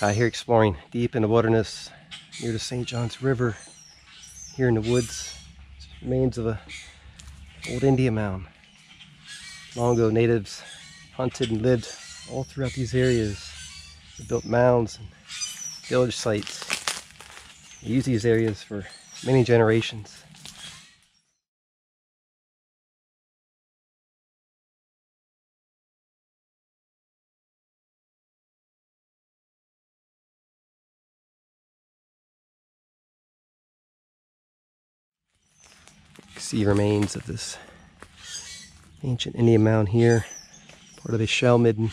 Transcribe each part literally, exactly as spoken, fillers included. uh, here exploring deep in the wilderness near the Saint John's River, here in the woods. It's remains of an old Indian mound. Long ago, natives hunted and lived all throughout these areas. They built mounds and village sites. They used these areas for many generations. See remains of this ancient Indian mound here, part of the shell midden.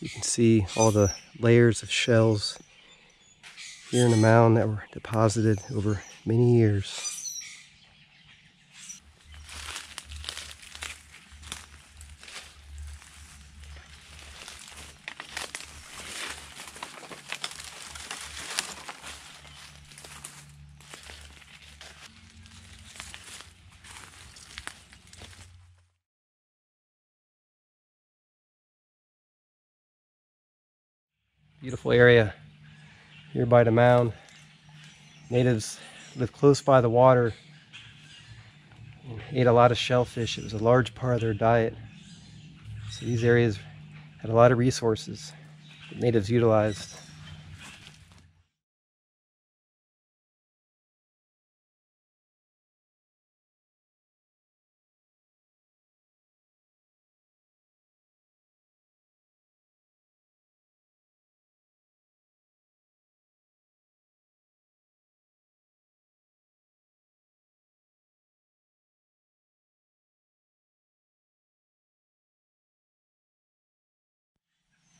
You can see all the layers of shells here in the mound that were deposited over many years. Beautiful area here by the mound. Natives lived close by the water and ate a lot of shellfish. It was a large part of their diet. So these areas had a lot of resources that natives utilized.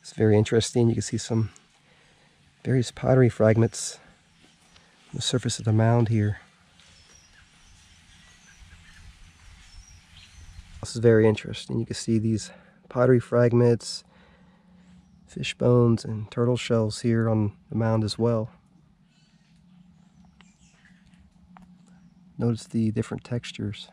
It's very interesting. You can see some various pottery fragments on the surface of the mound here. This is very interesting. You can see these pottery fragments, fish bones, and turtle shells here on the mound as well. Notice the different textures.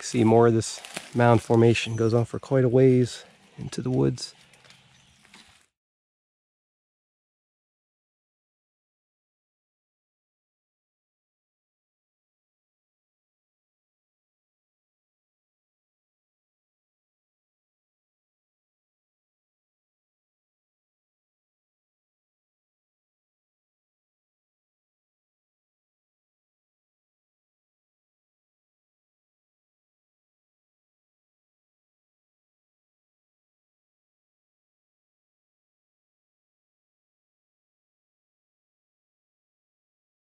See more of this mound formation. It goes on for quite a ways into the woods.